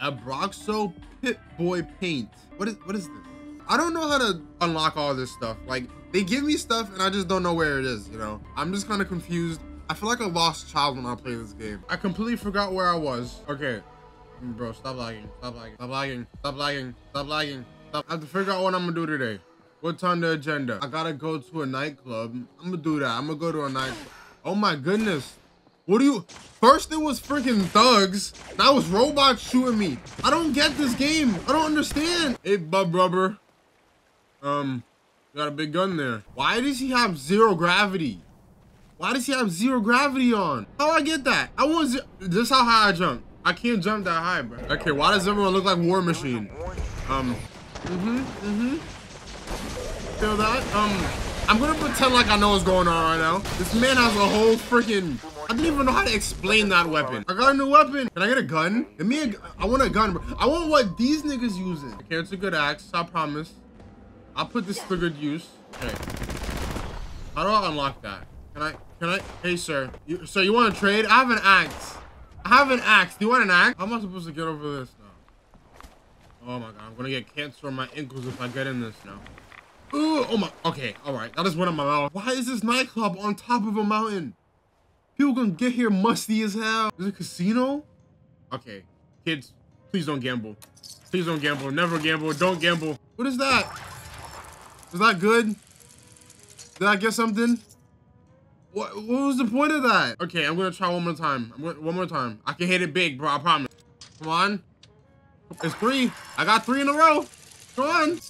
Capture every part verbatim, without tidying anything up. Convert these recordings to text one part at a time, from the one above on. a Broxo Pip-Boy Paint. What is what is this? I don't know how to unlock all this stuff. Like, they give me stuff and I just don't know where it is, you know? I'm just kind of confused. I feel like a lost child when I play this game. I completely forgot where I was. Okay, bro, stop lagging, stop lagging, stop lagging, stop lagging, stop lagging. Stop. I have to figure out what I'm gonna do today. What's on the agenda? I gotta go to a nightclub. I'm gonna do that. I'm gonna go to a nightclub. Oh my goodness. What do you, first it was freaking thugs. Now it's robots shooting me. I don't get this game. I don't understand. Hey, bub rubber. Um, got a big gun there. Why does he have zero gravity? Why does he have zero gravity on? How do I get that? I want zero. This is how high I jump. I can't jump that high, bro. Okay, why does everyone look like War Machine? Um, mm-hmm, mm-hmm. Feel that? Um, I'm gonna pretend like I know what's going on right now. This man has a whole freaking, I didn't even know how to explain that weapon. I got a new weapon. Can I get a gun? Give me a, I want a gun, bro. I want what these niggas using. Okay, it's a good axe, I promise. I'll put this to good use. Okay. How do I unlock that? Can I, can I, hey, sir. You, sir, you want to trade? I have an axe. I have an axe. Do you want an axe? How am I supposed to get over this now? Oh my God, I'm gonna get cancer on my ankles if I get in this now. Ooh, oh my, okay, all right. That just went in my mouth. Why is this nightclub on top of a mountain? People gonna get here musty as hell. Is it a casino? Okay, kids, please don't gamble. Please don't gamble, never gamble, don't gamble. What is that? Is that good? Did I get something? What, what was the point of that? Okay, I'm gonna try one more time. I'm gonna, one more time. I can hit it big, bro, I promise. Come on. It's three. I got three in a row. Come on.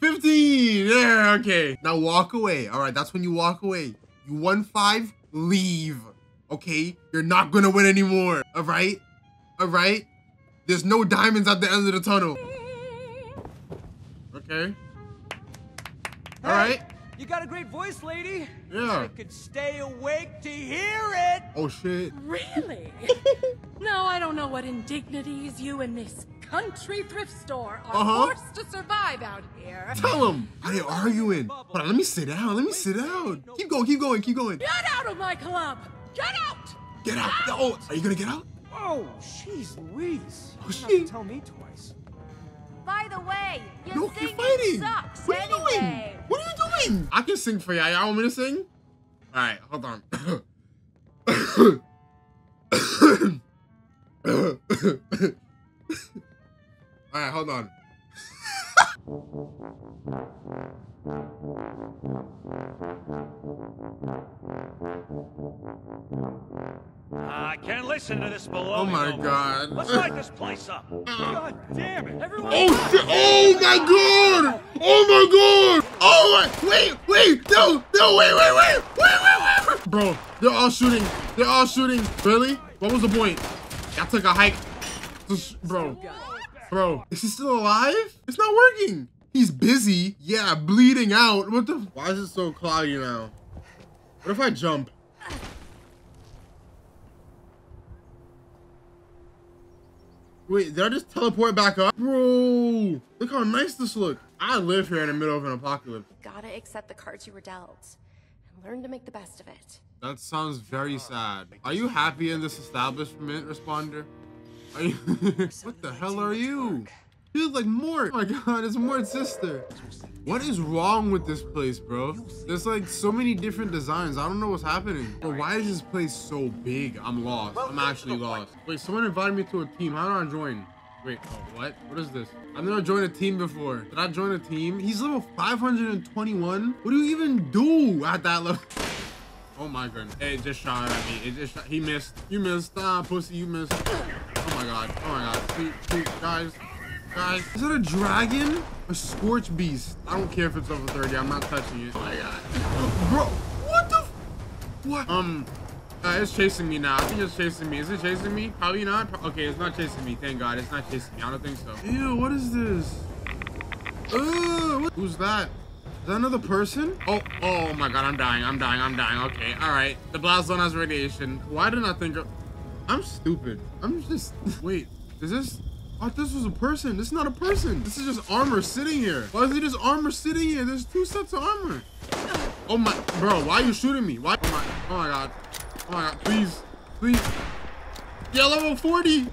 fifteen. Yeah, okay. Now walk away. All right, that's when you walk away. You won five, leave. Okay, you're not gonna win anymore. All right? All right? There's no diamonds at the end of the tunnel. Okay. All right. You got a great voice, lady. Yeah. I could stay awake to hear it. Oh, shit. Really? No, I don't know what indignities you in this country thrift store are uh-huh. forced to survive out here. Tell him. How are you arguing? Hold on, let me sit down. Let me sit down. Keep going, keep going, keep going. Get out of my club. Get out. Get out. out. Oh, are you going to get out? Oh, she's Louise. Oh, she didn't tell me twice. By the way, your no, singing fighting. sucks What are you anyway. doing? What are you doing? I can sing for y'all. Y'all want me to sing? All right, hold on. All right, hold on. I can't listen to this baloney. Oh my God. Let's light this place up. God damn it. Everyone. Oh shit. Oh my God. Oh my God. Oh my. Wait, wait. No, no, wait, wait, wait. Wait, wait, wait. Bro, they're all shooting. They're all shooting. Really? What was the point? I took a hike. Bro. Bro. Is he still alive? It's not working. He's busy. Yeah, bleeding out. What the? Why is it so cloudy now? What if I jump? Wait, did I just teleport back up? Bro, look how nice this looks. I live here in the middle of an apocalypse. You gotta accept the cards you were dealt and learn to make the best of it. That sounds very sad. Are you happy in this establishment, Responder? Are you what the hell are you? You look like Mort. Oh my God, it's Mort's sister. What is wrong with this place, bro? There's like so many different designs. I don't know what's happening. But why is this place so big? I'm lost. I'm actually lost. Wait, someone invited me to a team. How do I join? Wait, oh, what? What is this? I've never joined a team before. Did I join a team? He's level five hundred twenty-one. What do you even do at that level? Oh my goodness. Hey, it just shot at me. It just shot. He missed. You missed. Ah, pussy, you missed. Oh my God. Oh my God. Please, please, guys. Guys, is it a dragon? A scorch beast? I don't care if it's over thirty. I'm not touching it. Oh my God, bro! What the? F what? Um, uh, it's chasing me now. I think it's chasing me. Is it chasing me? Probably not. Okay, it's not chasing me. Thank God, it's not chasing me. I don't think so. Ew! What is this? Ugh, what who's that? Is that another person? Oh! Oh my God! I'm dying! I'm dying! I'm dying! Okay, all right. The blast zone has radiation. Why didn't I think of? I'm stupid. I'm just. Wait. Is this? I thought this was a person. This is not a person. This is just armor sitting here. Why is it just armor sitting here? There's two sets of armor. Oh my, bro, why are you shooting me? Why? Oh my, oh my God. Oh my God, please, please. Yeah, level forty.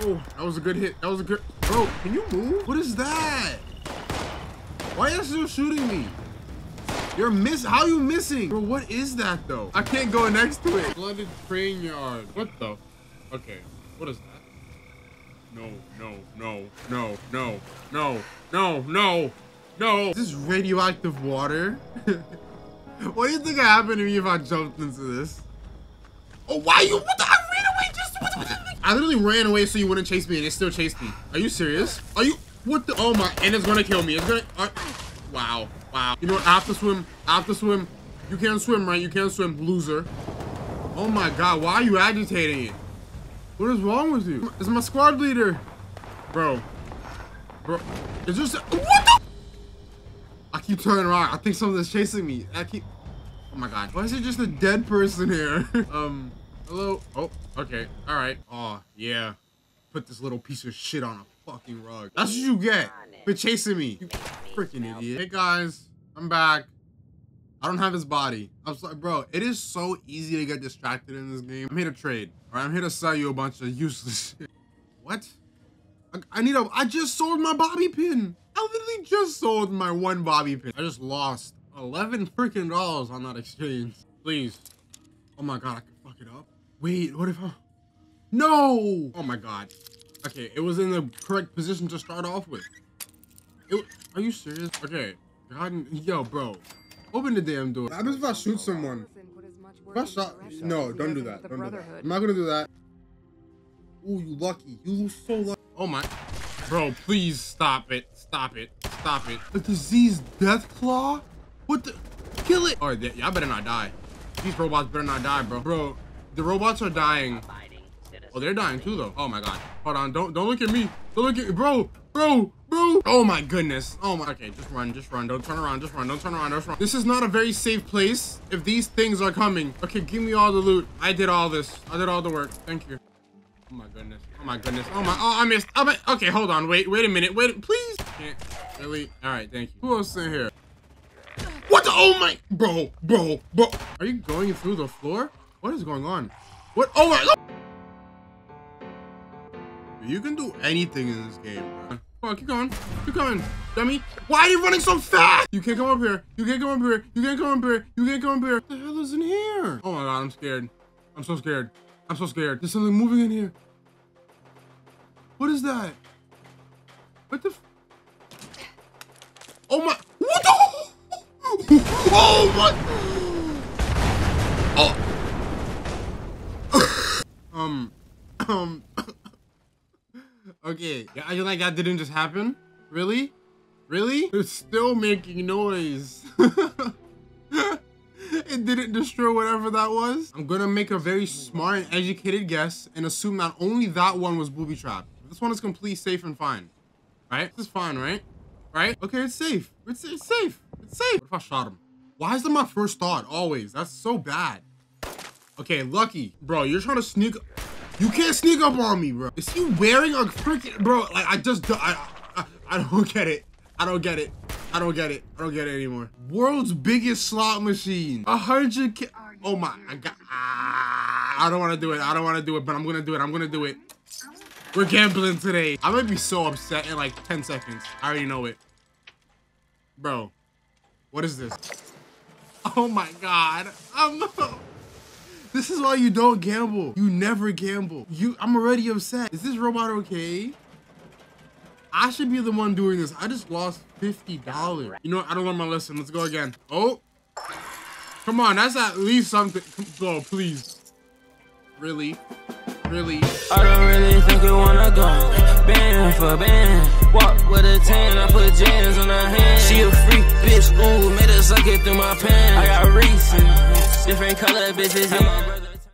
Oh, that was a good hit. That was a good... Bro, can you move? What is that? Why are you still shooting me? You're miss. How are you missing? Bro, what is that, though? I can't go next to it. Flooded train yard. What the? Okay. What is that? No, no, no, no, no, no, no, no, no. Is this radioactive water? What do you think happened to me if I jumped into this? Oh, why you? What the? I ran away just. What the, what the, I literally ran away so you wouldn't chase me, and it still chased me. Are you serious? Are you? What the? Oh my! And it's gonna kill me. It's gonna. Uh, wow! Wow! You know what? I have to swim. I have to swim. You can't swim, right? You can't swim, loser. Oh my God! Why are you agitating it? What is wrong with you? It's my squad leader, bro. Bro, it's just what the? I keep turning around. I think something's chasing me. I keep. Oh my God! Why is it just a dead person here? um. Hello. Oh. Okay. All right. Oh yeah. Put this little piece of shit on a fucking rug. That's what you get for chasing me. You freaking idiot. Hey guys, I'm back. I don't have his body. I'm sorry, bro. It is so easy to get distracted in this game. I'm here to trade. All right, I'm here to sell you a bunch of useless shit. What? I, I need a... I just sold my bobby pin. I literally just sold my one bobby pin. I just lost eleven freaking dollars on that exchange. Please. Oh my God, I can fuck it up. Wait, what if I... No! Oh my God. Okay, it was in the correct position to start off with. It... Are you serious? Okay. God, yo, bro. Open the damn door. What happens if I shoot someone? If I shot... No, don't do that. Don't do that. I'm not gonna do that. Ooh, you lucky. You so lucky. Oh my... Bro, please stop it. Stop it. Stop it. The disease Death Claw? What the... Kill it! Alright, y'all yeah, better not die. These robots better not die, bro. Bro, the robots are dying. Oh, they're dying too, though. Oh my God. Hold on. Don't don't look at me. Don't look at me. Bro. Bro. Bro. Oh my goodness. Oh my. Okay, just run. Just run. Don't turn around. Just run. Don't turn around. Don't turn around. This is not a very safe place if these things are coming. Okay, give me all the loot. I did all this. I did all the work. Thank you. Oh my goodness. Oh my goodness. Oh my. Oh, I missed. I missed. Okay, hold on. Wait. Wait a minute. Wait. Please. Can't really. All right. Thank you. Who else in here? What the? Oh my. Bro. Bro. Bro. Are you going through the floor? What is going on? What? Oh my. Oh. You can do anything in this game, bro. Come on, keep going. Keep coming, dummy. Why are you running so fast? You can't come up here. You can't come up here. You can't come up here. You can't come up here. What the hell is in here? Oh my God, I'm scared. I'm so scared. I'm so scared. There's something moving in here. What is that? What the f Oh my. What the Oh my. Oh. um. Um. Okay, yeah, I feel like that didn't just happen. Really? Really? It's still making noise. It didn't destroy whatever that was. I'm gonna make a very smart and educated guess and assume that only that one was booby trapped. This one is completely safe and fine. Right? This is fine, right? Right? Okay, it's safe. It's, it's safe. It's safe. What if I shot him? Why is that my first thought always? That's so bad. Okay, lucky. Bro, you're trying to sneak... You can't sneak up on me, bro. Is he wearing a freaking... Bro, like, I just... I, I I don't get it. I don't get it. I don't get it. I don't get it anymore. World's biggest slot machine. A hundred K... Oh, my... I got... Ah, I don't want to do it. I don't want to do it, but I'm going to do it. I'm going to do it. We're gambling today. I might be so upset in, like, ten seconds. I already know it. Bro. What is this? Oh, my God. I'm... This is why you don't gamble. You never gamble. You, I'm already upset. Is this robot okay? I should be the one doing this. I just lost fifty dollars. You know what? I don't learn my lesson. Let's go again. Oh, come on. That's at least something. Go, please. Really? Really? I don't really think you wanna go. Band for band. Walk with a tan. I put jams on her hand. She a freak bitch. Ooh, made her suck it through my pants. I got reason. Different color bitches and my brother.